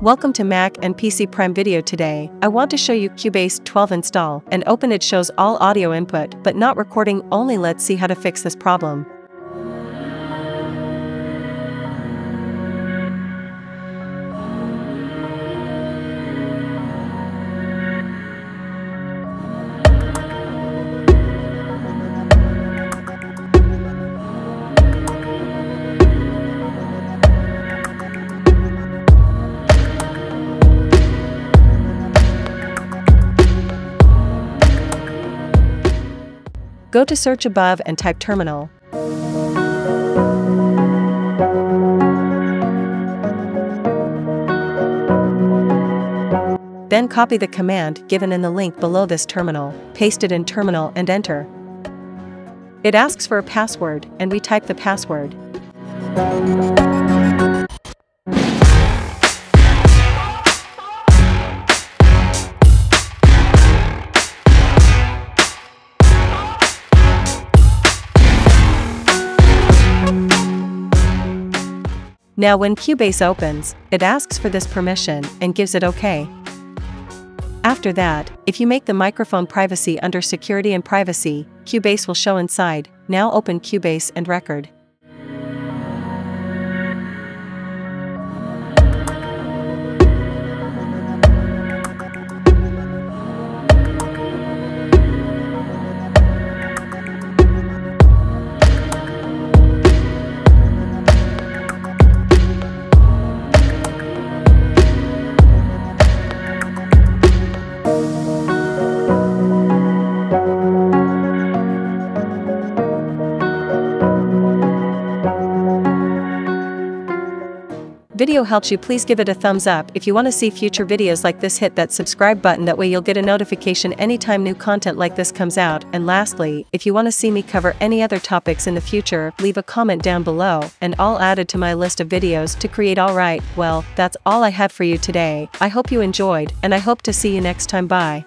Welcome to Mac and PC Prime Video. Today, I want to show you Cubase 12 install and open. It shows all audio input but not recording only. Let's see how to fix this problem. Go to search above and type terminal. Then copy the command given in the link below this terminal, paste it in terminal and enter. It asks for a password and we type the password. Now when Cubase opens, it asks for this permission and gives it OK. After that, if you make the microphone privacy under Security and Privacy, Cubase will show inside. Now open Cubase and record. Video helps you, please give it a thumbs up. If you want to see future videos like this, hit that subscribe button. That way you'll get a notification anytime new content like this comes out. And lastly, if you want to see me cover any other topics in the future, leave a comment down below and I'll add it to my list of videos to create. Alright, well, that's all I have for you today. I hope you enjoyed and I hope to see you next time. Bye.